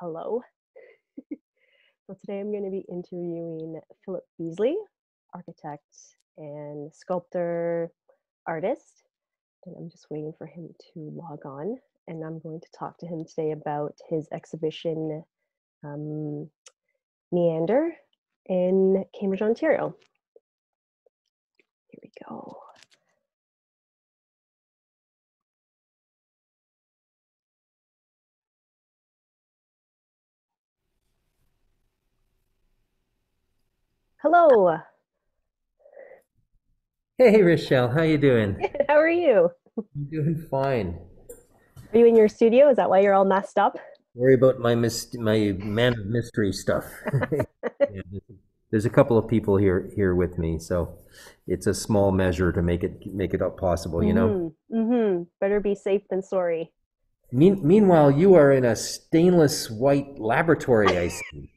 hello. So today I'm going to be interviewing Philip Beesley, architect and sculptor, artist, and I'm just waiting for him to log on. And I'm going to talk to him today about his exhibition, Meander, in Cambridge, Ontario. Here we go. Hello. Hey, Rochelle, how you doing? How are you? I'm doing fine. Are you in your studio? Is that why you're all messed up? Worry about my man of mystery stuff. Yeah, there's a couple of people here with me, so it's a small measure to make it up possible, you know. Mm-hmm. Better be safe than sorry. Meanwhile, you are in a stainless white laboratory. I see.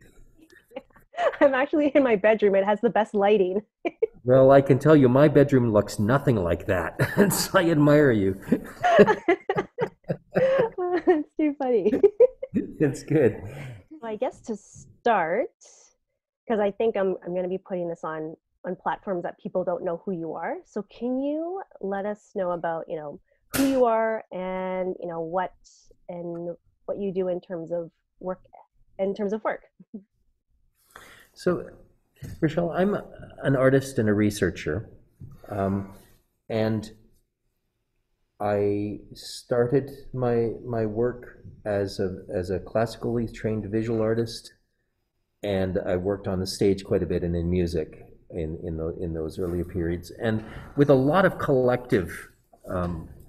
I'm actually in my bedroom. It has the best lighting. Well, I can tell you, my bedroom looks nothing like that. So I admire you. It's too funny. It's good. Well, I guess to start, because I think I'm going to be putting this on platforms that people don't know who you are. So can you let us know about, you know, who you are and, you know, what you do in terms of work? So, Rochelle, I'm an artist and a researcher, and I started my work as a classically trained visual artist, and I worked on the stage quite a bit and in music in those earlier periods, and with a lot of collective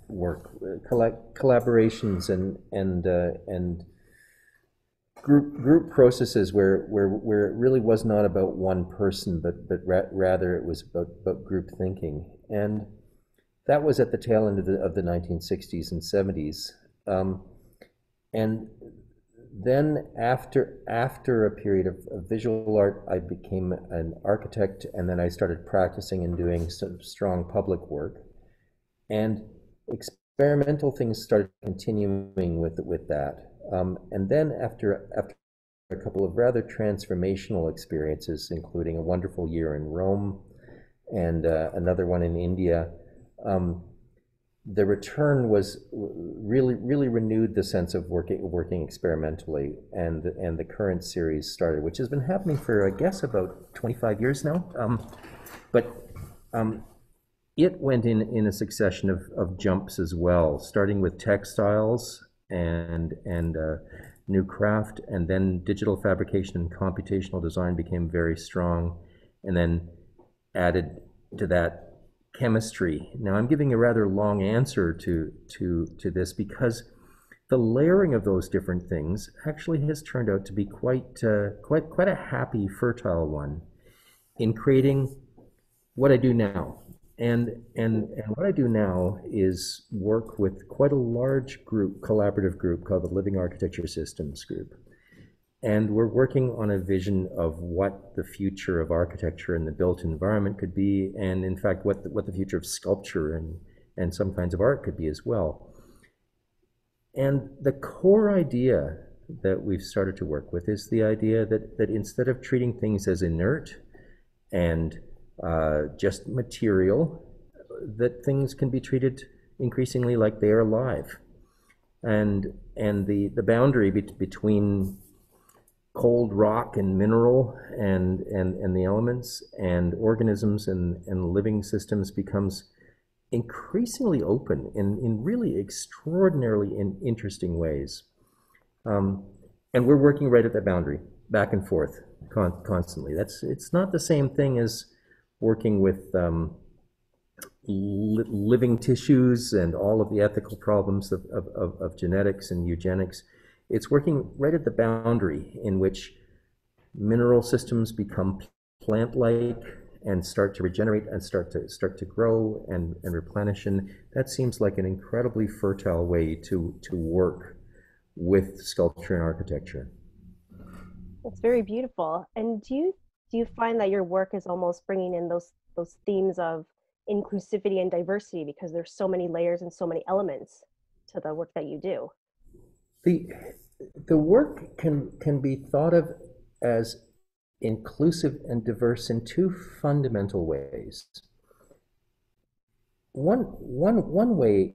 work, collaborations and group processes where it really was not about one person, but rather it was about group thinking, and that was at the tail end of the 1960s and 70s, and then after a period of visual art, I became an architect, and then I started practicing and doing some strong public work, and experimental things started continuing with that. And then after a couple of rather transformational experiences, including a wonderful year in Rome and another one in India, the return was really renewed the sense of working experimentally, and the current series started, which has been happening for, I guess, about 25 years now. It went in a succession of jumps as well, starting with textiles and new craft, and then digital fabrication and computational design became very strong, and then added to that chemistry. Now I'm giving a rather long answer to this because the layering of those different things actually has turned out to be quite a happy, fertile one in creating what I do now. And what I do now is work with quite a large collaborative group called the Living Architecture Systems Group. And we're working on a vision of what the future of architecture and the built environment could be, and in fact, what the future of sculpture and some kinds of art could be as well. And the core idea that we've started to work with is the idea that instead of treating things as inert and just material, that things can be treated increasingly like they are alive, and the boundary between cold rock and mineral and the elements and organisms and living systems becomes increasingly open in really extraordinarily interesting ways, and we're working right at that boundary, back and forth constantly. It's not the same thing as working with living tissues and all of the ethical problems of genetics and eugenics. It's working right at the boundary in which mineral systems become plant-like and start to regenerate and start to grow and replenish. And that seems like an incredibly fertile way to work with sculpture and architecture. That's very beautiful. And do you find that your work is almost bringing in those themes of inclusivity and diversity, because there's so many layers and so many elements to the work that you do? The the work can be thought of as inclusive and diverse in two fundamental ways. One way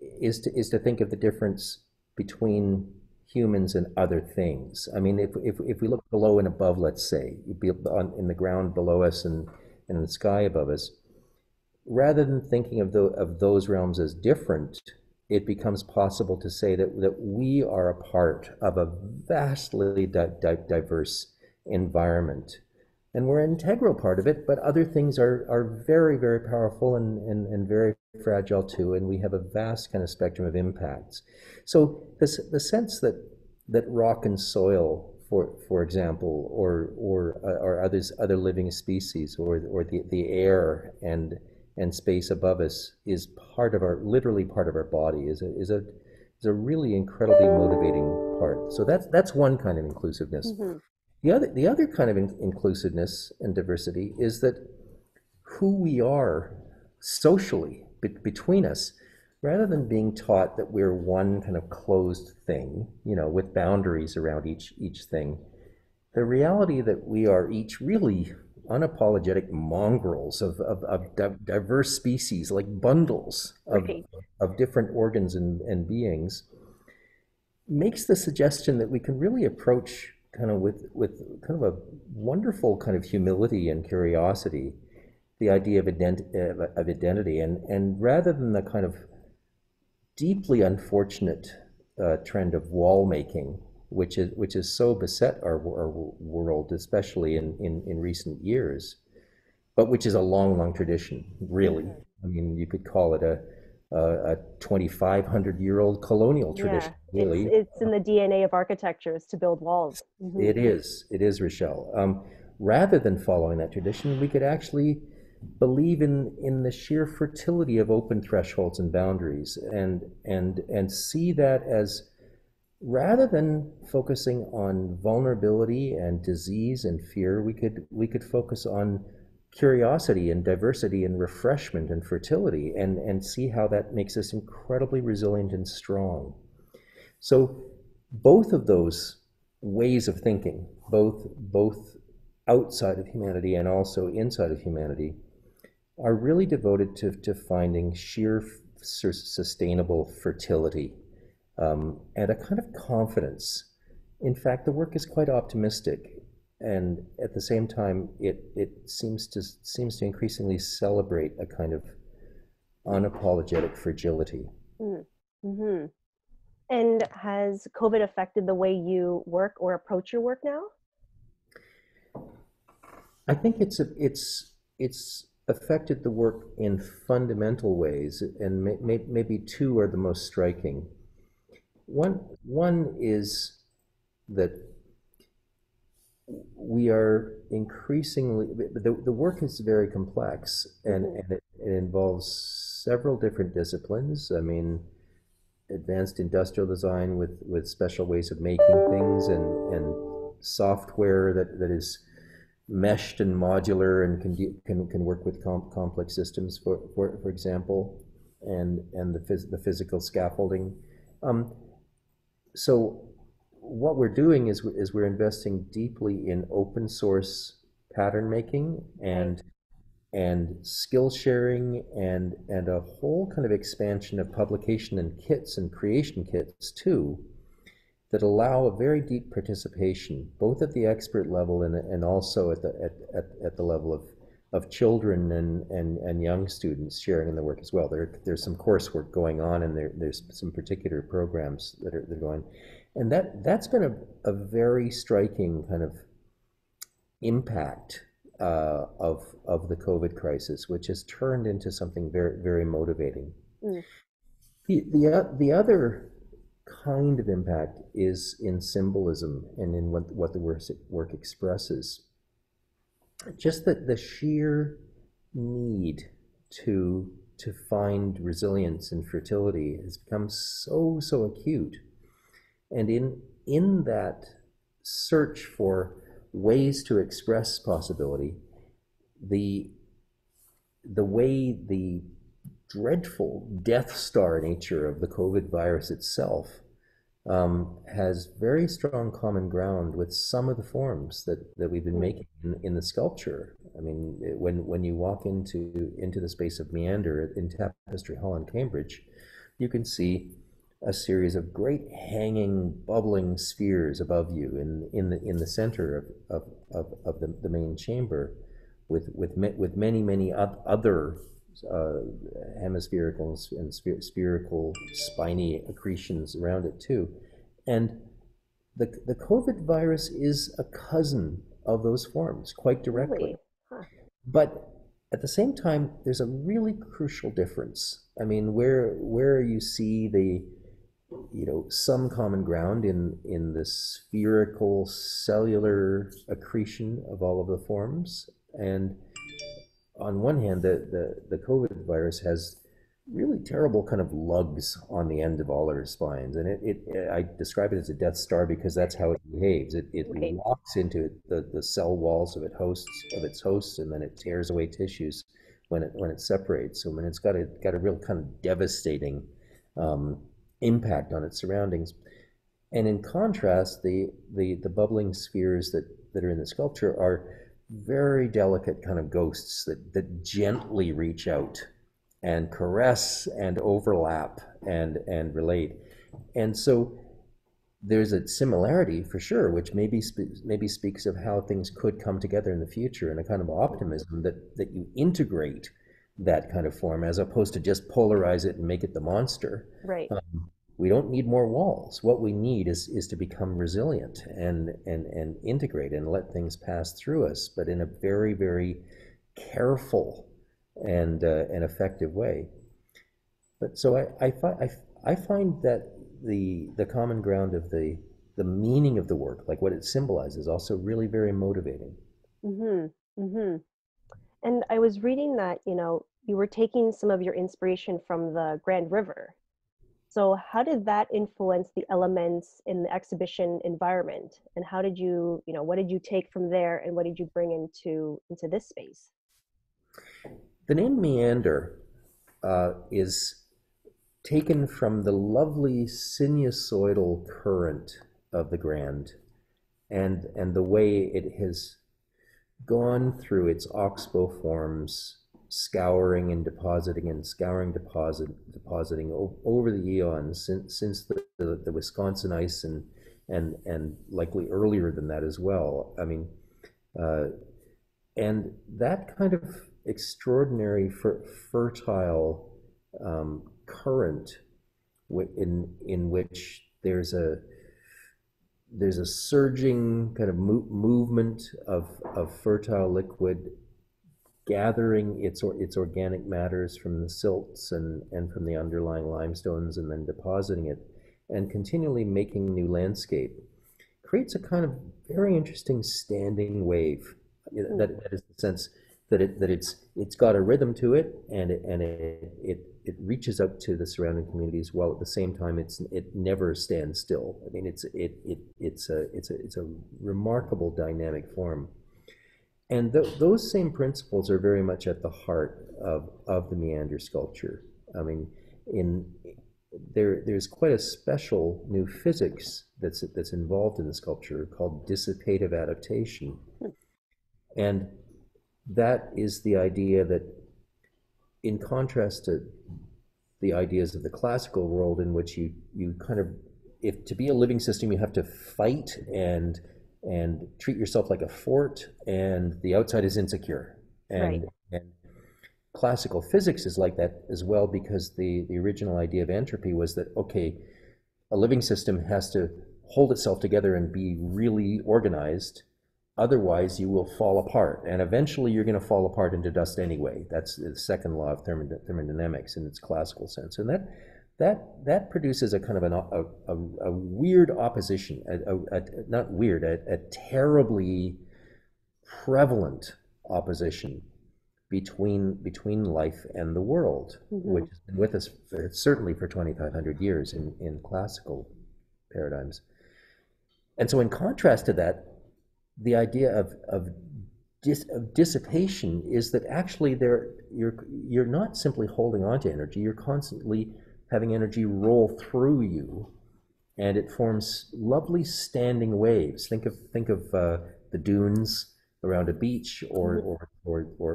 is to think of the difference between humans and other things. I mean, if we look below and above, let's say, you'd be on, in the ground below us and in the sky above us, rather than thinking of those realms as different, it becomes possible to say that we are a part of a vastly diverse environment. And we're an integral part of it, but other things are very, very powerful and very fragile too, and we have a vast kind of spectrum of impacts. So the sense that rock and soil, for example, or other living species, or the air and space above us is part of our, literally part of our body, is a really incredibly motivating part. So that's one kind of inclusiveness. Mm-hmm. The other kind of inclusiveness and diversity is that who we are socially between us, rather than being taught that we're one kind of closed thing, you know, with boundaries around each thing, the reality that we are each really unapologetic mongrels of diverse species, like bundles of different organs and beings, makes the suggestion that we can really approach kind of with kind of a wonderful kind of humility and curiosity, the idea of identity, and rather than the kind of deeply unfortunate trend of wall making, which is so beset our world, especially in recent years, but which is a long tradition, really. I mean, you could call it a 2,500-year-old colonial tradition, really. It's in the DNA of architecture is to build walls. Mm-hmm. It is, Rochelle. Rather than following that tradition, we could actually believe in the sheer fertility of open thresholds and boundaries, and see that as, rather than focusing on vulnerability and disease and fear, we could focus on curiosity and diversity and refreshment and fertility, and see how that makes us incredibly resilient and strong. So both of those ways of thinking, both outside of humanity and also inside of humanity, are really devoted to finding sheer sustainable fertility and a kind of confidence. In fact, the work is quite optimistic, and at the same time, it seems to increasingly celebrate a kind of unapologetic fragility. Mm-hmm. And has COVID affected the way you work or approach your work now? I think it's affected the work in fundamental ways, and maybe two are the most striking. One is that we are increasingly, the work is very complex, and it involves several different disciplines. I mean, advanced industrial design with special ways of making things, and software that is meshed and modular and can work with complex systems, for example, and the physical scaffolding. So what we're doing is we're investing deeply in open source pattern making and skill sharing and a whole kind of expansion of publication and kits and creation kits too, that allow a very deep participation, both at the expert level and also at the level of children and young students sharing in the work as well. There's some coursework going on, and there's some particular programs that are going. And that's been a very striking kind of impact of the COVID crisis, which has turned into something very, very motivating. Mm. The other kind of impact is in symbolism and in what the work expresses. Just the sheer need to find resilience and fertility has become so acute. And in that search for ways to express possibility, the way the dreadful Death Star nature of the COVID virus itself has very strong common ground with some of the forms that we've been making in the sculpture. I mean, when you walk into the space of Meander in Tapestry Hall in Cambridge, you can see a series of great hanging, bubbling spheres above you in the center of the main chamber, with many other hemispherical and spherical spiny accretions around it too, and the COVID virus is a cousin of those forms quite directly. Really? Huh. But at the same time, there's a really crucial difference. I mean, where you see the some common ground in the spherical cellular accretion of all of the forms, and on one hand, the COVID virus has really terrible kind of lugs on the end of all our spines, and I describe it as a Death Star because that's how it behaves. It right. Locks into the cell walls of its hosts, and then it tears away tissues when it separates. So when it's got a real kind of devastating impact on its surroundings. And in contrast, the bubbling spheres that are in the sculpture are very delicate kind of ghosts that gently reach out and caress and overlap and relate. And so there's a similarity for sure, which maybe speaks of how things could come together in the future, and a kind of optimism that you integrate that kind of form as opposed to just polarize it and make it the monster. Right. We don't need more walls. What we need is to become resilient and integrate and let things pass through us, but in a very, very careful and effective way. But so I find that the common ground of the meaning of the work, like what it symbolizes, also really very motivating. Mm-hmm. Mm-hmm. And I was reading that, you were taking some of your inspiration from the Grand River. So how did that influence the elements in the exhibition environment? And how did you, what did you take from there and what did you bring into this space? The name Meander is taken from the lovely sinusoidal current of the Grand and the way it has gone through its oxbow forms, scouring and depositing and scouring, depositing over the eons since the Wisconsin ice and likely earlier than that as well. I mean, and that kind of extraordinary fertile current in which there's a surging kind of movement of fertile liquid, gathering its organic matters from the silts and from the underlying limestones, and then depositing it and continually making new landscape, creates a kind of very interesting standing wave. That is the sense that it's got a rhythm to it, and it reaches out to the surrounding communities, while at the same time it never stands still. I mean, it's a remarkable dynamic form. And those same principles are very much at the heart of the Meander sculpture. I mean, there's quite a special new physics that's involved in the sculpture called dissipative adaptation. And that is the idea that, in contrast to the ideas of the classical world in which you kind of, if to be a living system, you have to fight and treat yourself like a fort, and the outside is insecure. And, right. And classical physics is like that as well, because the original idea of entropy was that, okay, a living system has to hold itself together and be really organized, otherwise you will fall apart, and eventually you're going to fall apart into dust anyway. That's the second law of thermodynamics in its classical sense. And that produces a kind of a weird opposition, not weird, a terribly prevalent opposition between life and the world, mm-hmm. which has been with us certainly for 2,500 years in classical paradigms. And so in contrast to that, the idea of dissipation is that actually you're not simply holding on to energy, you're constantly having energy roll through you and it forms lovely standing waves. Think of the dunes around a beach, or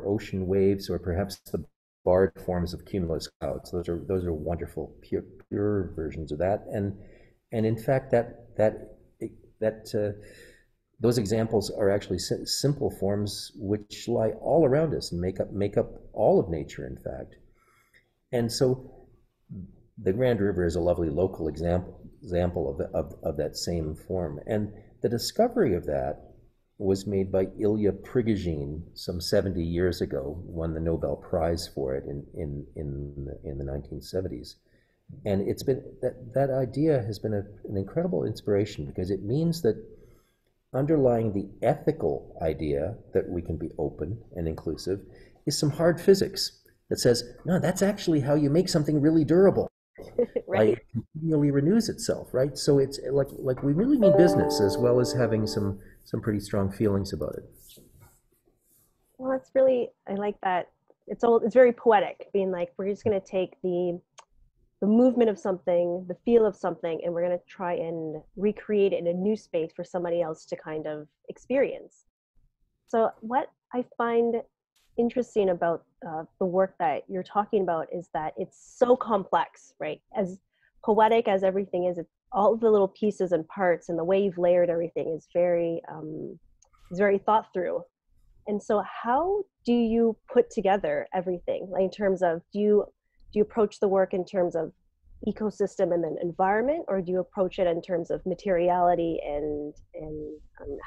ocean waves, or perhaps the barred forms of cumulus clouds. Those are wonderful, pure versions of that. And in fact, those examples are actually simple forms which lie all around us and make up all of nature, in fact. And so the Grand River is a lovely local example of that same form. And the discovery of that was made by Ilya Prigogine some 70 years ago, won the Nobel Prize for it in the 1970s. And it's been that idea has been an incredible inspiration, because it means that underlying the ethical idea that we can be open and inclusive is some hard physics that says, no, that's actually how you make something really durable. Right. It continually renews itself, right? So it's like we really mean business, as well as having some pretty strong feelings about it. Well, that's really, I like that. It's very poetic, being like, we're just going to take the movement of something, the feel of something, and we're going to try and recreate it in a new space for somebody else to kind of experience. So what I find interesting about the work that you're talking about is that it's so complex, right? As poetic as everything is, it's all of the little pieces and parts, and the way you've layered everything is very thought through. And so how do you put together everything, like in terms of, do you approach the work in terms of ecosystem and then environment, or do you approach it in terms of materiality and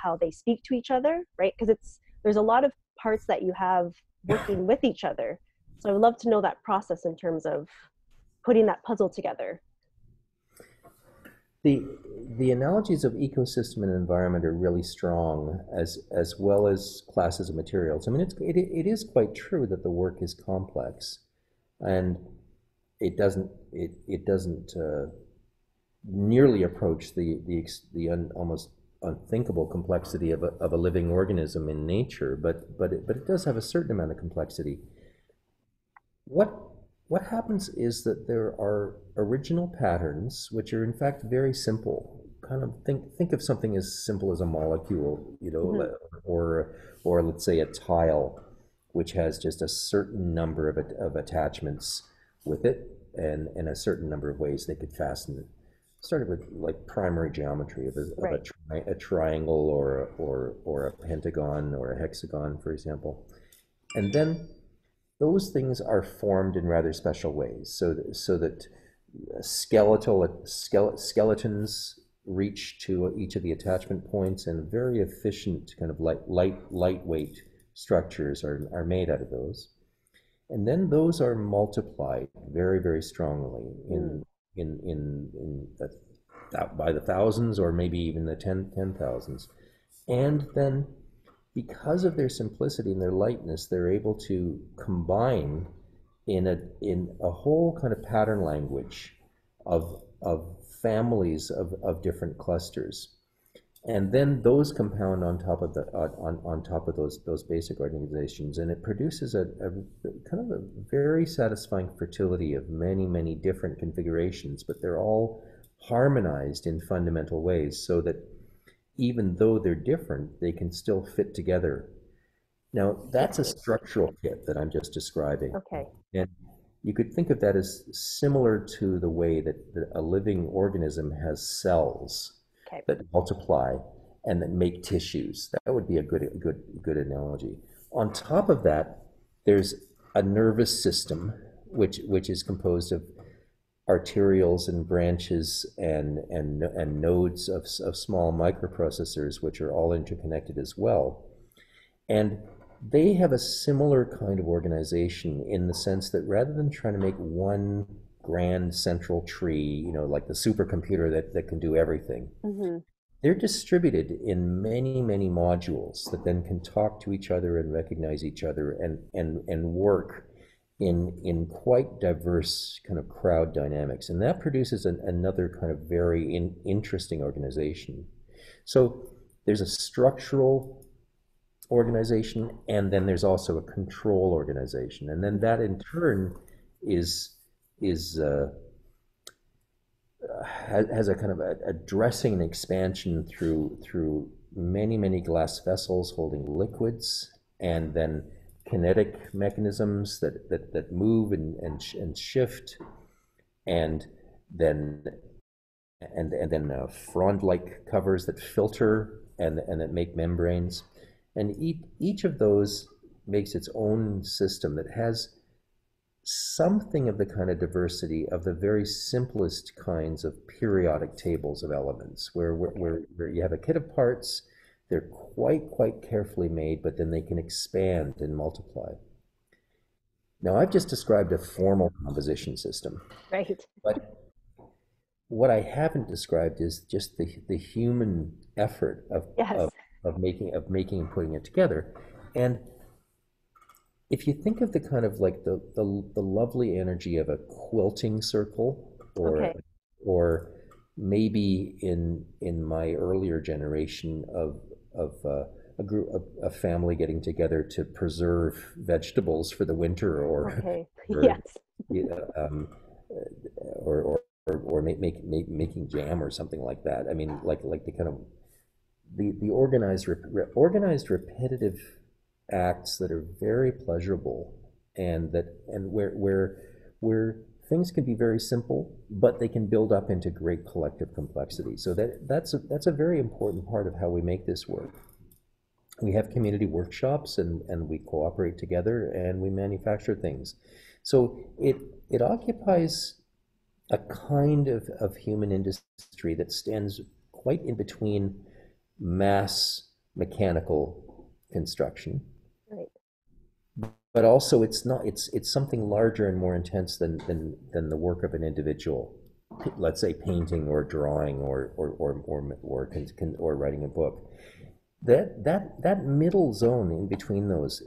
how they speak to each other, right? Because there's a lot of parts that you have working with each other. So I would love to know that process in terms of putting that puzzle together. The analogies of ecosystem and environment are really strong, as well as classes of materials. I mean, it is quite true that the work is complex, and it doesn't nearly approach the almost unthinkable complexity of a living organism in nature, but it does have a certain amount of complexity. What happens is that there are original patterns which are in fact very simple. Kind of think of something as simple as a molecule, you know, mm-hmm. or let's say a tile, which has just a certain number of attachments with it, and a certain number of ways they could fasten it. Started with like primary geometry of a triangle or a pentagon or a hexagon, for example. And then those things are formed in rather special ways, so that skeletons reach to each of the attachment points, and very efficient kind of lightweight structures are made out of those. And then those are multiplied very, very strongly by the thousands, or maybe even the 10,000s. And then, because of their simplicity and their lightness, they're able to combine in a whole kind of pattern language of families of different clusters. And then those compound on top of those basic organizations, and it produces a kind of a very satisfying fertility of many different configurations, but they're all harmonized in fundamental ways, so that even though they're different, they can still fit together. Now, that's a structural kit that I'm just describing. Okay. And you could think of that as similar to the way that a living organism has cells. Okay. That multiply and that make tissues. That would be a good analogy. On top of that, there's a nervous system which is composed of arterioles and branches and nodes of small microprocessors, which are all interconnected as well. And they have a similar kind of organization, in the sense that rather than trying to make one grand central tree, you know, like the supercomputer that can do everything. Mm-hmm. They're distributed in many modules that then can talk to each other and recognize each other and work in quite diverse kind of crowd dynamics. And that produces another kind of very interesting organization. So there's a structural organization, and then there's also a control organization. And then that in turn is has a kind of a dressing and expansion through many glass vessels holding liquids, and then kinetic mechanisms that move and shift, and then frond-like covers that filter and that make membranes, and each of those makes its own system that has something of the kind of diversity of the very simplest kinds of periodic tables of elements, where you have a kit of parts. They're quite carefully made, but then they can expand and multiply. Now, I've just described a formal composition system, right? But what I haven't described is just the human effort of making and putting it together. And if you think of the kind of like the lovely energy of a quilting circle, or maybe in my earlier generation of a family getting together to preserve vegetables for the winter, or making jam or something like that. I mean, like the kind of the organized repetitive acts that are very pleasurable, and where things can be very simple, but they can build up into great collective complexity. So that's a very important part of how we make this work. We have community workshops, and we cooperate together, and we manufacture things. So it occupies a kind of human industry that stands quite in between mass mechanical construction, right? But also it's something larger and more intense than the work of an individual, let's say painting or drawing or writing a book. That middle zone in between those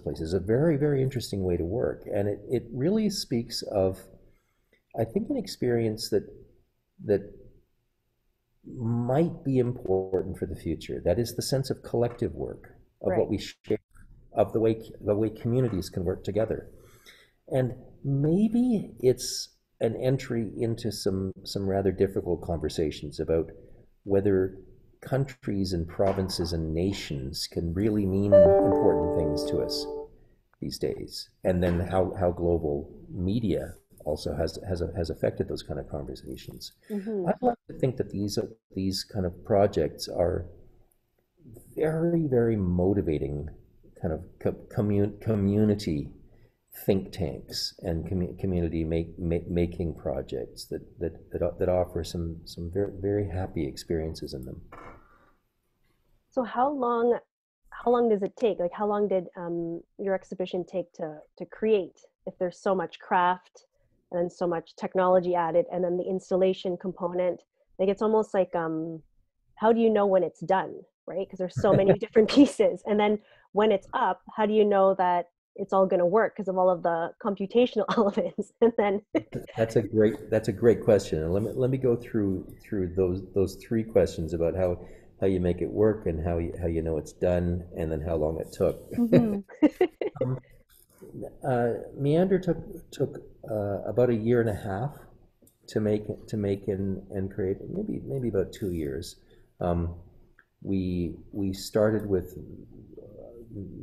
places is a very interesting way to work, and it really speaks of, I think, an experience that might be important for the future. That is the sense of collective work, of what we share, of the way communities can work together. And maybe it's an entry into some rather difficult conversations about whether countries and provinces and nations can really mean important things to us these days, and then how global media also has affected those kind of conversations. Mm-hmm. I'd like to think that these kind of projects are very motivating kind of community think tanks and community making projects that offer some very happy experiences in them. So how long does it take? Like, how long did your exhibition take to create? If there's so much craft and then so much technology added, and then the installation component, like, it's almost like, how do you know when it's done, right? Because there's so many different pieces. And then when it's up, how do you know that it's all going to work because of all of the computational elements? And then that's a great question. And let me go through those three questions about how you make it work, and how you know it's done, and then how long it took. Mm-hmm. Meander took about a year and a half to make and create, maybe about 2 years. We started with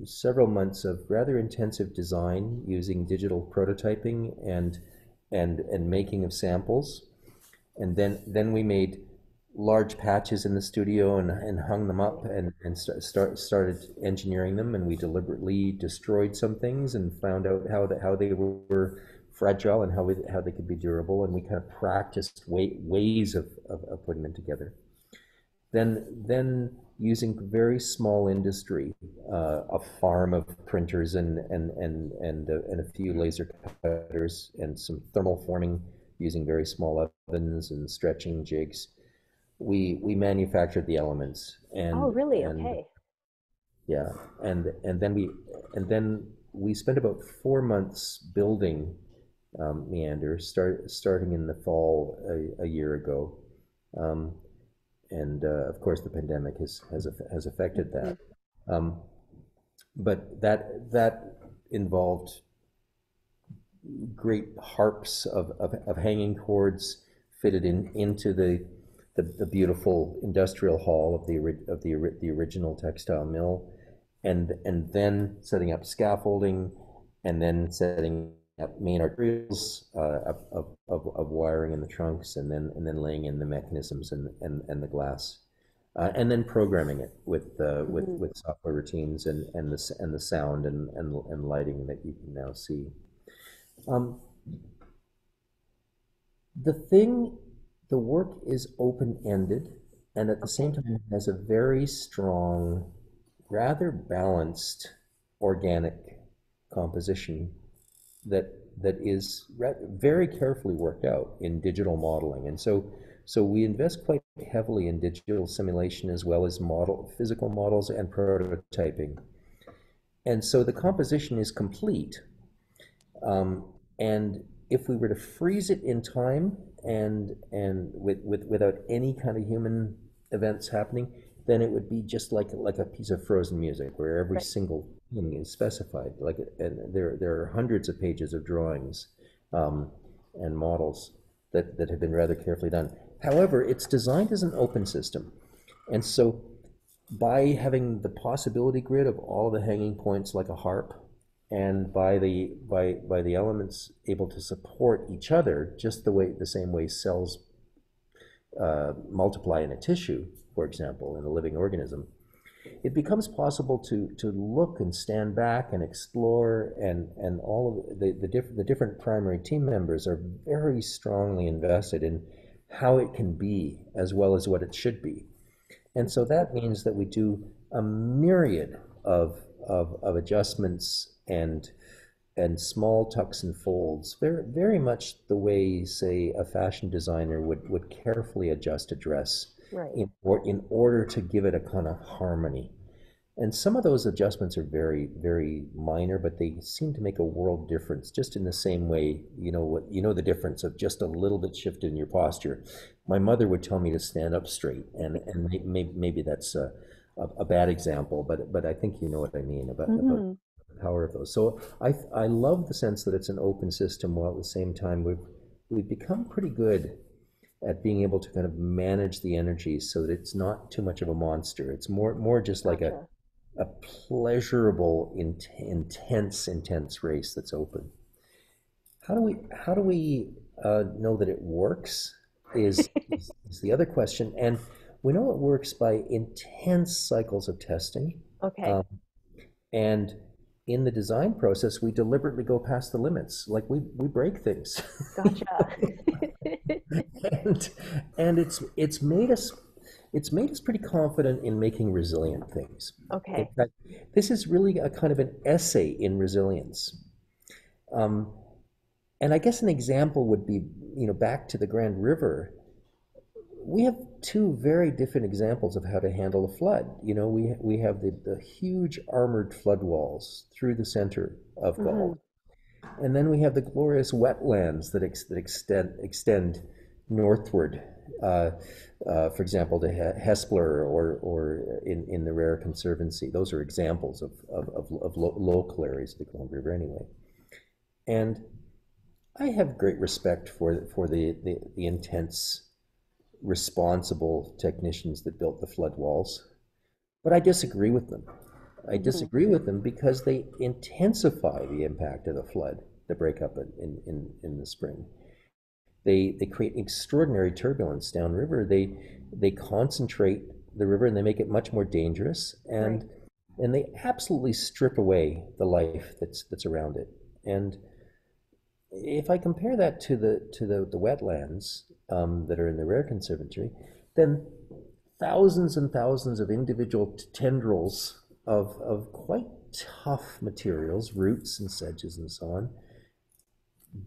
several months of rather intensive design using digital prototyping and making of samples, and then we made large patches in the studio and hung them up and started engineering them, and we deliberately destroyed some things and found out how they were fragile and how they could be durable, and we kind of practiced ways of putting them together. Then using very small industry, a farm of printers and a few laser cutters and some thermal forming using very small ovens and stretching jigs, we manufactured the elements. And oh, really? And, okay. Yeah, and then we spent about 4 months building Meander, starting in the fall a year ago, and of course the pandemic has affected that. Mm-hmm. But that involved great harps of hanging cords, fitted in into the beautiful industrial hall of the original textile mill, and then setting up scaffolding, and then setting up main arterials of wiring in the trunks, and then laying in the mechanisms and the glass, and then programming it with software routines and the sound and lighting that you can now see. The work is open-ended, and at the same time has a very strong, rather balanced, organic composition that is very carefully worked out in digital modeling. And so we invest quite heavily in digital simulation as well as physical models and prototyping. And so the composition is complete. And if we were to freeze it in time and without any kind of human events happening, then it would be just like a piece of frozen music where every single thing is specified. And there are hundreds of pages of drawings and models that have been rather carefully done. However, it's designed as an open system, and so by having the possibility grid of all the hanging points like a harp, and by the elements able to support each other, just the same way cells multiply in a tissue, for example, in a living organism, it becomes possible to look and stand back and explore, and all of the different primary team members are very strongly invested in how it can be as well as what it should be. And so that means that we do a myriad of adjustments and small tucks and folds, very, very much the way, say, a fashion designer would carefully adjust a dress, right, in order to give it a kind of harmony. And some of those adjustments are very, very minor, but they seem to make a world difference. Just in the same way, the difference of just a little bit shift in your posture. My mother would tell me to stand up straight, and maybe that's a bad example, but I think you know what I mean about the power of those. So I love the sense that it's an open system, while at the same time we've become pretty good at being able to kind of manage the energy so that it's not too much of a monster. It's more just like a pleasurable, intense race that's open. How do we know that it works? Is the other question. And we know it works by intense cycles of testing. Okay. And in the design process, we deliberately go past the limits. Like we break things. Gotcha. and it's made us pretty confident in making resilient things. Okay. In fact, this is really a kind of an essay in resilience. And I guess an example would be, back to the Grand River. We have two very different examples of how to handle a flood. We have the huge armored flood walls through the center of Gulf, and then we have the glorious wetlands that extend northward. For example, to Hespeler or in the Rare Conservancy. Those are examples of local areas of the Grand River, anyway. And I have great respect for the intense, responsible technicians that built the flood walls, but I disagree with them. I disagree with them because they intensify the impact of the flood, the breakup in the spring. They create extraordinary turbulence downriver. They concentrate the river and they make it much more dangerous, and they absolutely strip away the life that's around it. And if I compare that to the wetlands that are in the Rare Conservancy, then thousands and thousands of individual tendrils of quite tough materials, roots and sedges and so on,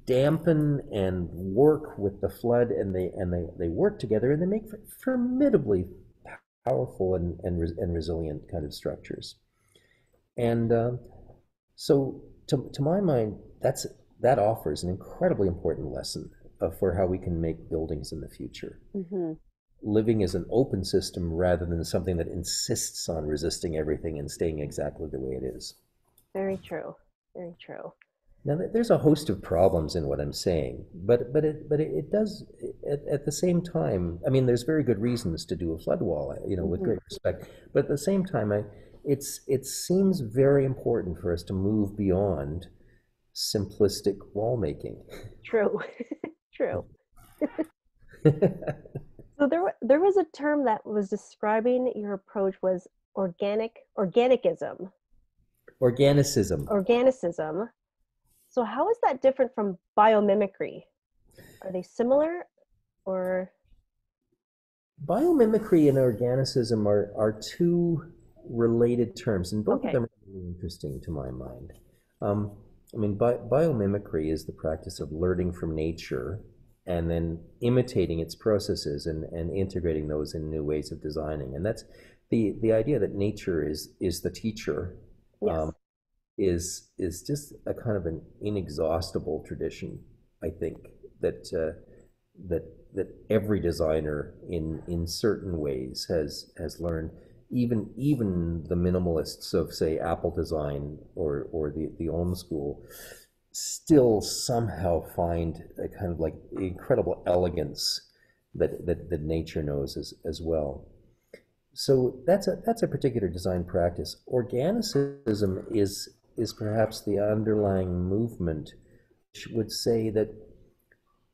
dampen and work with the flood, and they work together and they make formidably powerful and resilient kind of structures. And so to my mind, that offers an incredibly important lesson for how we can make buildings in the future. Living as an open system rather than something that insists on resisting everything and staying exactly the way it is. Very true. Now, there's a host of problems in what I'm saying, but it does, at the same time, I mean, there's very good reasons to do a flood wall, you know, with great respect, but at the same time, it seems very important for us to move beyond simplistic wall making. True, true. So there was a term that was describing your approach was organicism. Organicism. So how is that different from biomimicry? Are they similar, or? Biomimicry and organicism are two related terms, and both of them are really interesting to my mind. I mean, biomimicry is the practice of learning from nature and then imitating its processes and integrating those in new ways of designing. And that's the idea that nature is the teacher. Yes. Is just a kind of an inexhaustible tradition, I think, that every designer in certain ways has learned. Even the minimalists of, say, Apple design or the Ohm school still somehow find a kind of like incredible elegance that nature knows as well. So that's a particular design practice. Organicism is perhaps the underlying movement, which would say that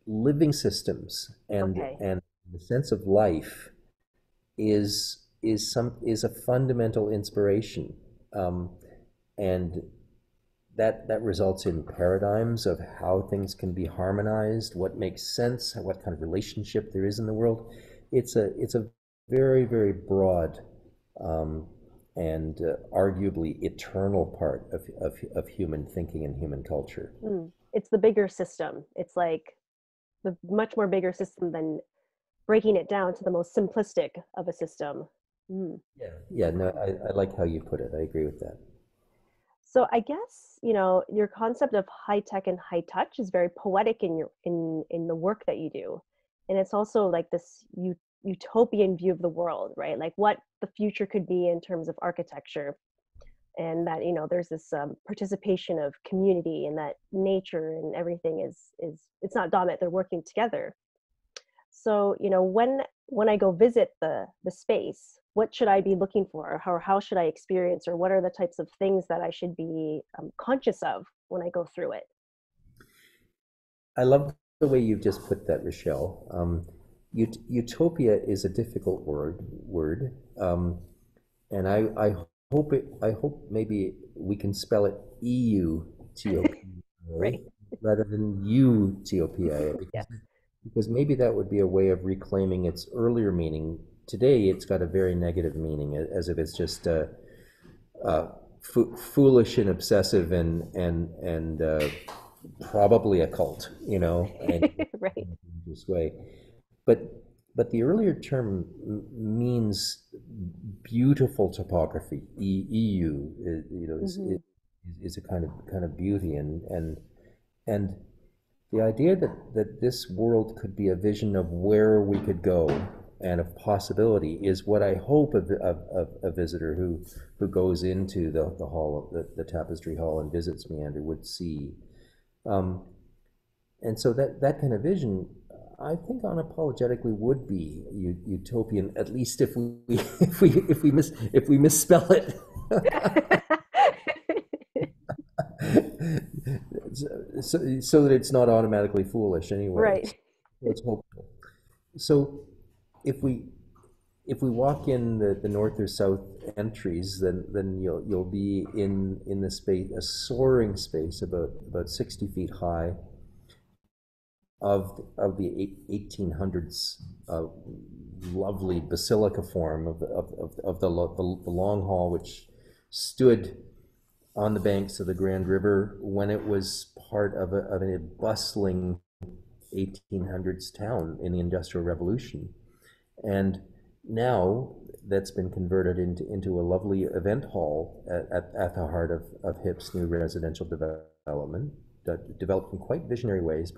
living systems and the sense of life is a fundamental inspiration, and that results in paradigms of how things can be harmonized, what makes sense, what kind of relationship there is in the world. It's a very, very broad and arguably eternal part of human thinking and human culture. It's the bigger system. It's like the much more bigger system than breaking it down to the most simplistic of a system. Yeah, no, I like how you put it. I agree with that. So I guess, you know, your concept of high tech and high touch is very poetic in the work that you do. And it's also like this utopian view of the world, right? Like what the future could be in terms of architecture, and that, you know, there's this participation of community, and that nature and everything it's not dominant, they're working together. So, you know, when I go visit the space, what should I be looking for, or how should I experience, or what are the types of things that I should be conscious of when I go through it? I love the way you've just put that, Rochelle. Utopia is a difficult word, and I hope it. I hope maybe we can spell it EUTOPIA right, rather than UTOPIA, because maybe that would be a way of reclaiming its earlier meaning. Today, it's got a very negative meaning, as if it's just foolish and obsessive and probably a cult, you know, and, right, in this way. But the earlier term means beautiful topography. EU, you know, is a kind of beauty, and the idea that this world could be a vision of where we could go and of possibility is what I hope of a visitor who goes into the hall, the Tapestry Hall, and visits Meander would see, and so that kind of vision, I think, unapologetically would be utopian, at least if we misspell it. so that it's not automatically foolish anyway. Right. It's hopeful. So if we walk in the north or south entries, then you'll be in the space, a soaring space about 60 feet high, of the 1800s lovely basilica form of the long hall, which stood on the banks of the Grand River when it was part of a bustling 1800s town in the Industrial Revolution, and now that's been converted into a lovely event hall at the heart of HIP's new residential development, developed in quite visionary ways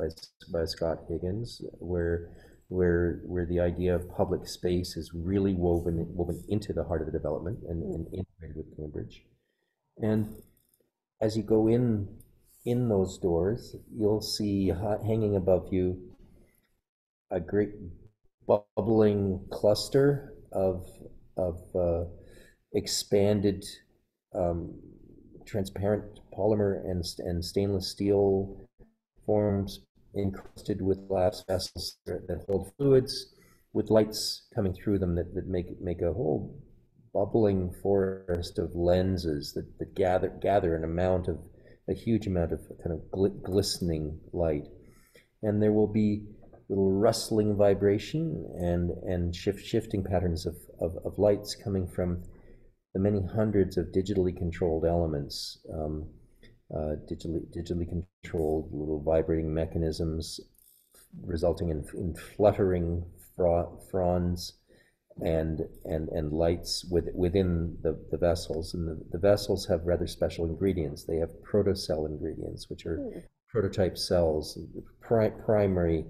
by Scott Higgins, where the idea of public space is really woven into the heart of the development and integrated with Cambridge. And as you go in in those doors, you'll see hanging above you a great bubbling cluster of expanded transparent polymer and stainless steel forms encrusted with glass vessels that hold fluids, with lights coming through them that make a whole bubbling forest of lenses that gather a huge amount of kind of glistening light, and there will be little rustling vibration and shifting patterns of lights coming from the many hundreds of digitally controlled elements, digitally controlled little vibrating mechanisms, resulting in fluttering fronds and lights within the vessels. And the vessels have rather special ingredients. They have protocell ingredients, which are prototype cells, primary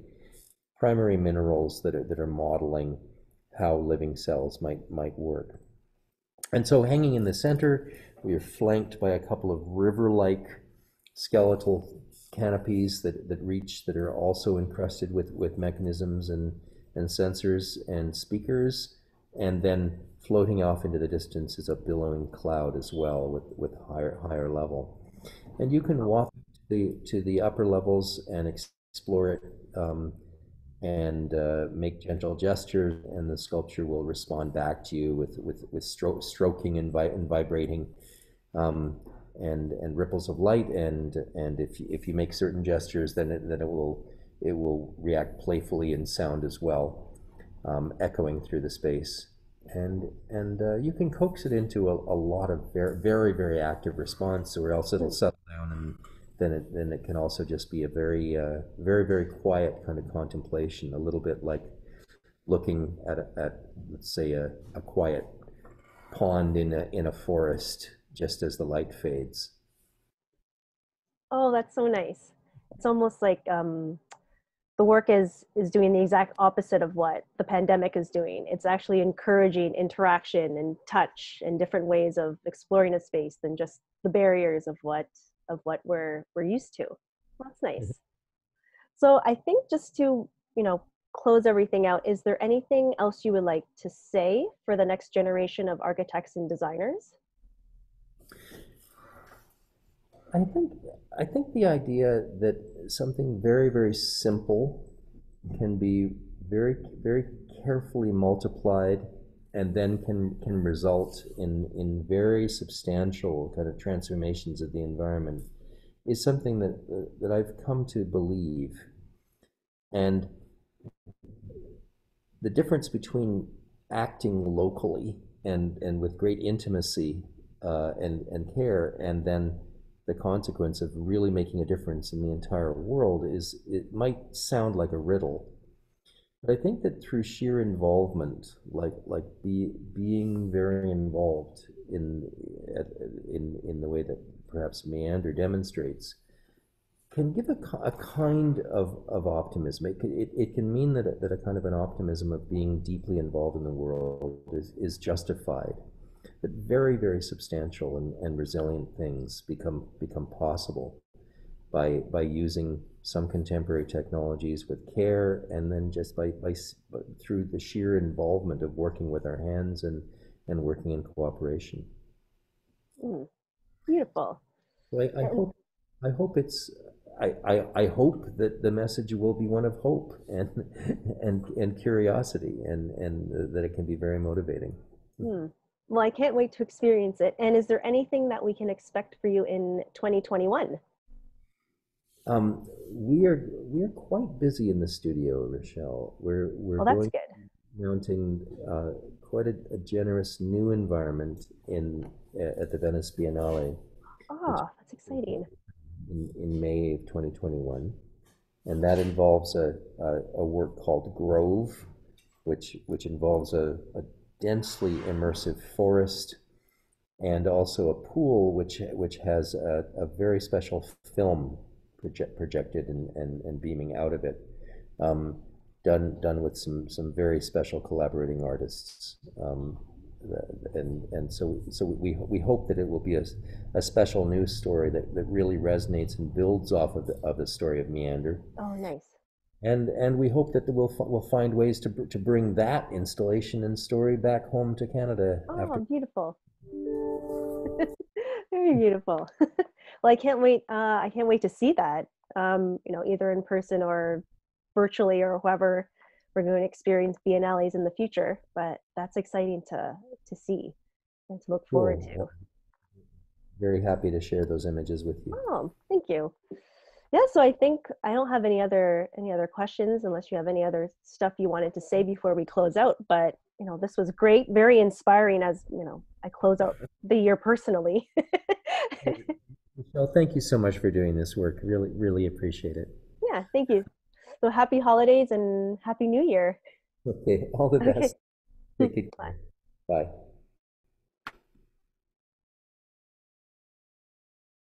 minerals that are modeling how living cells might work. And so hanging in the center, we are flanked by a couple of river-like skeletal canopies that are also encrusted with mechanisms and sensors and speakers. And then floating off into the distance is a billowing cloud as well with higher level. And you can walk to the upper levels and explore it and make gentle gestures, and the sculpture will respond back to you with stroking and vibrating, and ripples of light. And if you make certain gestures, then it will react playfully in sound as well, echoing through the space. And you can coax it into a lot of very, very active response, or else it'll settle down and. Then it can also just be a very, very quiet kind of contemplation, a little bit like looking at let's say a quiet pond in a forest just as the light fades. Oh, that's so nice. It's almost like the work is doing the exact opposite of what the pandemic is doing. It's actually encouraging interaction and touch and different ways of exploring a space than just the barriers of what we're used to. That's nice. So I think just to, close everything out, is there anything else you would like to say for the next generation of architects and designers? I think the idea that something very, very simple can be very, very carefully multiplied and then can result in very substantial kind of transformations of the environment is something that I've come to believe. And the difference between acting locally and with great intimacy and care, and then the consequence of really making a difference in the entire world, is it might sound like a riddle. But I think that through sheer involvement, being very involved in the way that perhaps Meander demonstrates, can give a kind of optimism. It can mean that a kind of an optimism of being deeply involved in the world is justified. That very, very substantial and resilient things become possible by using some contemporary technologies with care, and then just by through the sheer involvement of working with our hands and working in cooperation. Beautiful. So I hope that the message will be one of hope and curiosity, and that it can be very motivating. Well, I can't wait to experience it. And is there anything that we can expect for you in 2021? We're quite busy in the studio, Rochelle. We're going to be mounting quite a generous new environment at the Venice Biennale. Ah, that's exciting. In May of 2021, and that involves a work called Grove, which involves a densely immersive forest, and also a pool which has a very special film projected and beaming out of it, done with some very special collaborating artists, and so we hope that it will be a special news story that really resonates and builds off of the story of Meander. Oh, nice. And we hope that we'll find ways to bring that installation and story back home to Canada. Oh, after. Beautiful. Very beautiful. Well, I can't wait to see that, either in person or virtually or however we're going to experience biennales in the future. But that's exciting to see and to look forward to. Very happy to share those images with you. Oh, thank you. Yeah, so I think I don't have any other questions unless you have any other stuff you wanted to say before we close out. But this was great, very inspiring as I close out the year personally. Michelle, thank you so much for doing this work. Really, really appreciate it. Yeah, thank you. So happy holidays and happy New Year. Okay, all the best. Take it. Bye. Bye.